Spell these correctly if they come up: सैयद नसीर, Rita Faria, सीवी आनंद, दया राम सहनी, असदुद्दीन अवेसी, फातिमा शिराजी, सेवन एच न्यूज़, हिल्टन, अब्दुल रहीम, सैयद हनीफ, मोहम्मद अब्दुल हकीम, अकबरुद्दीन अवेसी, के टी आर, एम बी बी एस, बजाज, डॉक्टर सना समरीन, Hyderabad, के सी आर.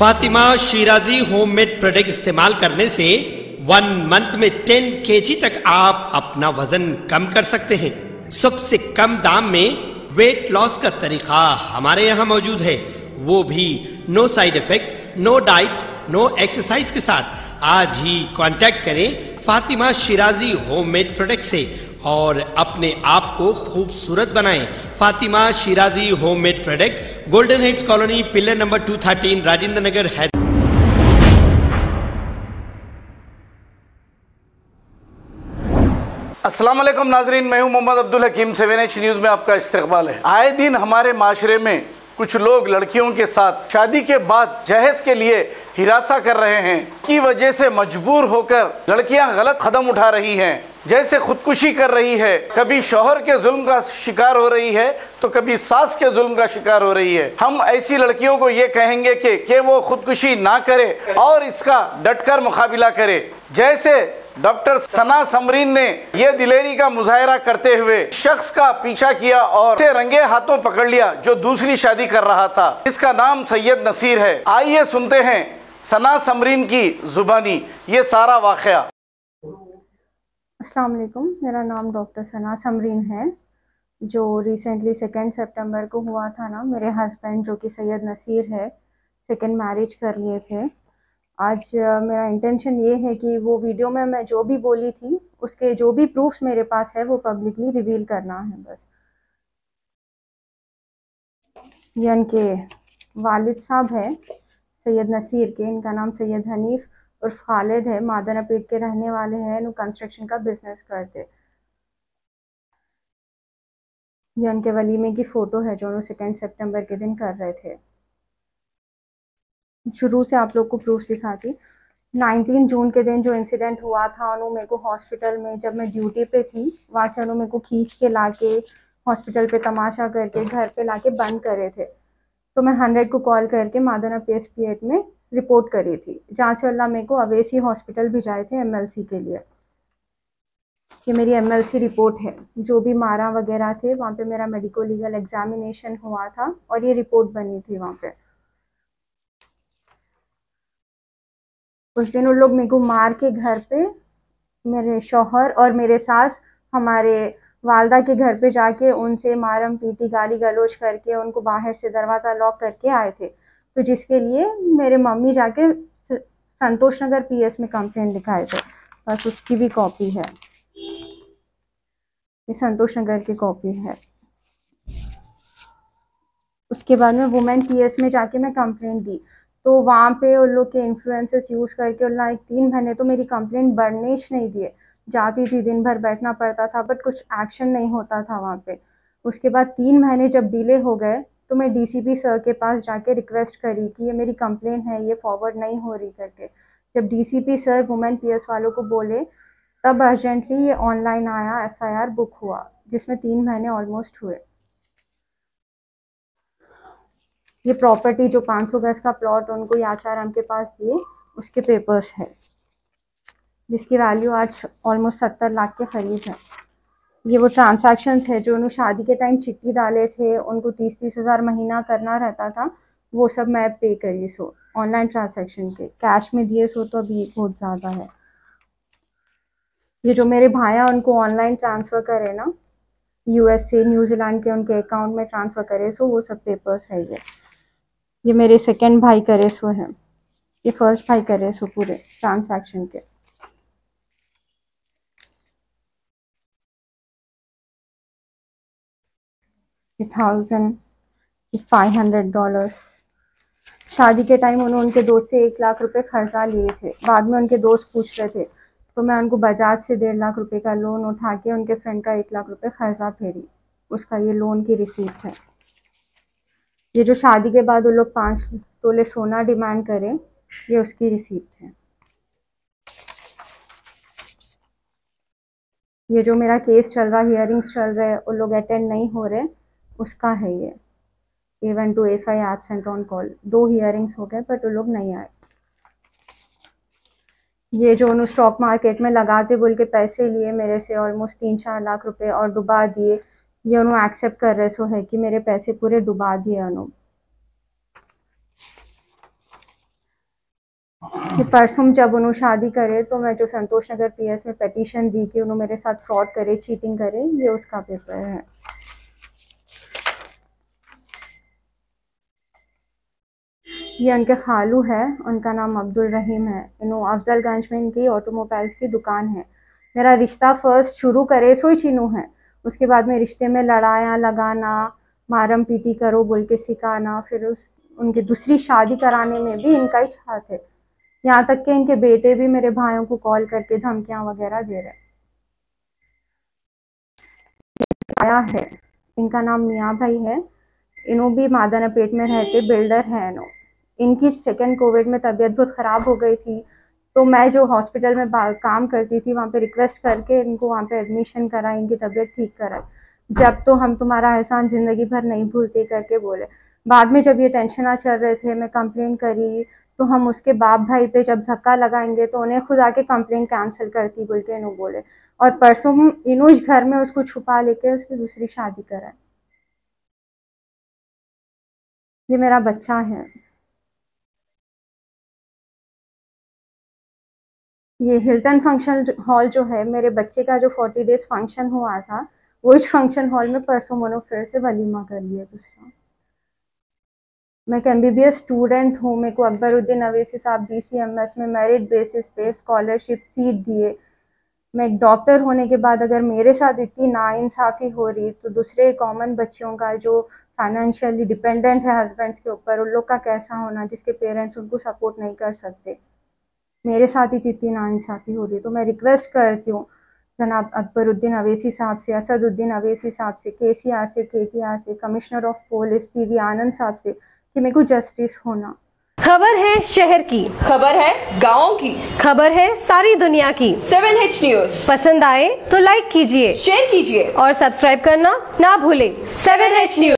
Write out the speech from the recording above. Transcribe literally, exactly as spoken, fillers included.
फातिमा शिराजी homemade product इस्तेमाल करने से वन मंथ में दस केजी तक आप अपना वजन कम कर सकते हैं। सबसे कम दाम में वेट लॉस का तरीका हमारे यहाँ मौजूद है, वो भी no side effect, no diet, no exercise के साथ। आज ही कांटेक्ट करें फातिमा शिराजी होममेड प्रोडक्ट से और अपने आप को खूबसूरत बनाएं। फातिमा शिराजी homemade product, golden heads colony, pillar number दो सौ तेरह, राजेंद्र नगर, हैदराबाद। अस्सलाम वालेकुम नाजरीन, मैं हूं मोहम्मद अब्दुल हकीम। सेवन एच न्यूज़ में आपका इस्तकबाल है। आए दिन हमारे माशरे में कुछ लोग लड़कियों के साथ शादी के बाद जहेज के लिए हिरासा कर रहे हैं, की वजह से मजबूर होकर लड़कियां गलत कदम उठा रही हैं, जैसे खुदकुशी कर रही है, कभी शौहर के जुल्म का शिकार हो रही है तो कभी सास के जुल्म का शिकार हो रही है। हम ऐसी लड़कियों को ये कहेंगे कि कि वो खुदकुशी ना करे और इसका डटकर मुकाबला करे। जैसे डॉक्टर सना समरीन ने यह दिलेरी का मुजाहरा करते हुए शख्स का पीछा किया और उसे रंगे हाथों पकड़ लिया जो दूसरी शादी कर रहा था, जिसका नाम सैयद नसीर है। आइए सुनते हैं सना समरीन की जुबानी ये सारा वाकया। अस्सलाम वालेकुम, मेरा नाम डॉक्टर सना समरीन है। जो रिसेंटली सेकेंड सितंबर को हुआ था ना, मेरे हस्बैंड जो कि सैयद नसीर है, सेकेंड मैरिज कर लिए थे। आज मेरा इंटेंशन ये है कि वो वीडियो में मैं जो भी बोली थी उसके जो भी प्रूफ्स मेरे पास है वो पब्लिकली रिवील करना है। बस ये इनके वालिद साहब है सैयद नसीर के, इनका नाम सैयद हनीफ उर्फ खालिद है, मादनापेट के रहने वाले हैं, कंस्ट्रक्शन का बिजनेस करते। ये इनके वलीमे की फ़ोटो है जो सेकेंड सितंबर के दिन कर रहे थे। शुरू से आप लोग को प्रूफ दिखाती। उन्नीस जून के दिन जो इंसिडेंट हुआ था, उन्होंने मेरे को हॉस्पिटल में, जब मैं ड्यूटी पे थी, वहाँ से उन्होंने मेरे को खींच के लाके हॉस्पिटल पे तमाशा करके घर पे लाके बंद करे थे। तो मैं हंड्रेड को कॉल करके मादना पेस पीएट में रिपोर्ट करी थी, जहाँ से अल्लाह मेरे को अवेसी हॉस्पिटल भिजाए थे एमएलसी के लिए। ये मेरी एमएलसी रिपोर्ट है, जो भी मारा वगैरह थे वहाँ पे मेरा मेडिको लीगल एग्जामिनेशन हुआ था और ये रिपोर्ट बनी थी वहाँ पे। उस दिन उन लोग मेरे को मार के घर पे, मेरे शौहर और मेरे सास हमारे वालदा के घर पे जाके उनसे मारम पीटी गाली गलोच करके उनको बाहर से दरवाज़ा लॉक करके आए थे। तो जिसके लिए मेरे मम्मी जाके संतोष नगर पीएस में कंप्लेंट लिखाए थे। बस उसकी भी कॉपी है, ये संतोष नगर की कॉपी है। उसके बाद में वुमेन पीएस में जाके मैं कंप्लेंट दी, तो वहाँ पे उन लोग के इन्फ्लुएंसेस यूज़ करके उन लोग तीन महीने तो मेरी कंप्लेंट बढ़ने ही नहीं दिए। जाती थी, दिन भर बैठना पड़ता था, बट कुछ एक्शन नहीं होता था वहाँ पे। उसके बाद तीन महीने जब डिले हो गए तो मैं डीसीपी सर के पास जाके रिक्वेस्ट करी कि ये मेरी कंप्लेंट है, ये फॉरवर्ड नहीं हो रही करके। जब डीसीपी सर वुमेन पीएस वालों को बोले तब अर्जेंटली ये ऑनलाइन आया, एफ आई आर बुक हुआ, जिसमें तीन महीने ऑलमोस्ट हुए। ये प्रॉपर्टी जो पाँच सौ गज का प्लॉट उनको याचाराम के पास दिए, उसके पेपर्स है, जिसकी वैल्यू आज ऑलमोस्ट सत्तर लाख के करीब है। ये वो ट्रांसैक्शंस है जो उन्होंने शादी के टाइम चिट्ठी डाले थे, उनको तीस तीस हज़ार महीना करना रहता था, वो सब मैं पे करी। सो ऑनलाइन ट्रांसैक्शन के कैश में दिए, सो तो अभी बहुत ज़्यादा है। ये जो मेरे भाया उनको ऑनलाइन ट्रांसफ़र करे ना, यूएस से न्यूजीलैंड के, उनके अकाउंट में ट्रांसफ़र करे, सो वो सब पेपर्स है। ये ये मेरे सेकंड भाई करे सो है, ये फर्स्ट भाई करे सो पूरे ट्रांसैक्शन के। ये थाउजेंड, ये फाइव हंड्रेड डॉलर्स। शादी के टाइम उन्होंने उनके दोस्त से एक लाख रुपए खर्चा लिए थे, बाद में उनके दोस्त पूछ रहे थे तो मैं उनको बजाज से डेढ़ लाख रुपए का लोन उठा के उनके फ्रेंड का एक लाख रुपए खर्चा फेरी, उसका ये लोन की रिसीट है। ये जो शादी के बाद वो लोग पाँच तोले सोना डिमांड करें, ये उसकी रिसीप्ट है। ये जो मेरा केस चल रहा, हियरिंग्स चल रहे, वो लोग अटेंड नहीं हो रहे, उसका है ये A one two A five absent on call. दो हियरिंग्स हो गए बट वो लोग नहीं आए। ये जो उन्होंने स्टॉक मार्केट में लगाते बोल के पैसे लिए मेरे से ऑलमोस्ट तीन चार लाख रुपए और डुबा दिए, ये उन्होंने एक्सेप्ट कर रहे सो है कि मेरे पैसे पूरे डुबा दिए उन्होंने। कि परसों जब उन्होंने शादी करे तो मैं जो संतोष नगर पीएस में पेटीशन दी कि उन्होंने मेरे साथ फ्रॉड करे, चीटिंग करे, ये उसका पेपर है। ये उनके खालू है, उनका नाम अब्दुल रहीम है। इन्होंने अफजलगंज में इनकी ऑटोमोबाइल्स की दुकान है। मेरा रिश्ता फर्स्ट शुरू करे सोई चीनू है, उसके बाद में रिश्ते में लड़ाया लगाना, मारम पीटी करो बोल के सिखाना, फिर उस उनकी दूसरी शादी कराने में भी इनका ही हाथ है। यहाँ तक के इनके बेटे भी मेरे भाइयों को कॉल करके धमकियां वगैरह दे रहे आया है। इनका नाम मियाँ भाई है, इन्हों भी मादाना पेट में रहते बिल्डर है। इन्हों इनकी सेकेंड कोविड में तबीयत बहुत खराब हो गई थी, तो मैं जो हॉस्पिटल में काम करती थी वहाँ पे रिक्वेस्ट करके इनको वहाँ पे एडमिशन कराए, इनकी तबीयत ठीक कराए। जब तो हम तुम्हारा एहसान जिंदगी भर नहीं भूलते करके बोले। बाद में जब ये टेंशन चल रहे थे, मैं कंप्लेन करी तो हम उसके बाप भाई पे जब धक्का लगाएंगे तो उन्हें खुद आके कंप्लेन कैंसिल करती बोल के इन्हों बोले। और परसों इन्हों इस घर में उसको छुपा लेके उसकी दूसरी शादी कराए। ये मेरा बच्चा है, ये हिल्टन फंक्शन हॉल जो है, मेरे बच्चे का जो फोर्टी डेज फंक्शन हुआ था, वो इस फंक्शन हॉल में परसों मोनो फिर से वलीमा कर लिया दूसरा। मैं एक एम बी बी एस student हूँ, मेरे को अकबरुद्दीन अवेसी sahab D C M S में मेरिट बेसिस पे स्कॉलरशिप सीट दिए। मैं एक डॉक्टर होने के बाद अगर मेरे साथ इतनी नाइंसाफ़ी हो रही तो दूसरे कॉमन बच्चों का जो फाइनेंशियली डिपेंडेंट है हस्बैंड्स के ऊपर, उन लोग का कैसा होना जिसके पेरेंट्स उनको सपोर्ट नहीं कर सकते। मेरे साथ ही जितनी नाइंसाफ़ी हो रही है, तो मैं रिक्वेस्ट करती हूँ जनाब अकबरुद्दीन अवेसी साहब से, असदुद्दीन अवेसी साहब से, के सी आर से, के टी आर से, commissioner of police सीवी आनंद साहब से कि मेरे को जस्टिस होना। खबर है शहर की, खबर है गाँव की, खबर है सारी दुनिया की। सेवन एच न्यूज़ पसंद आए तो लाइक कीजिए, शेयर कीजिए और सब्सक्राइब करना ना भूले। सेवन एच न्यूज़।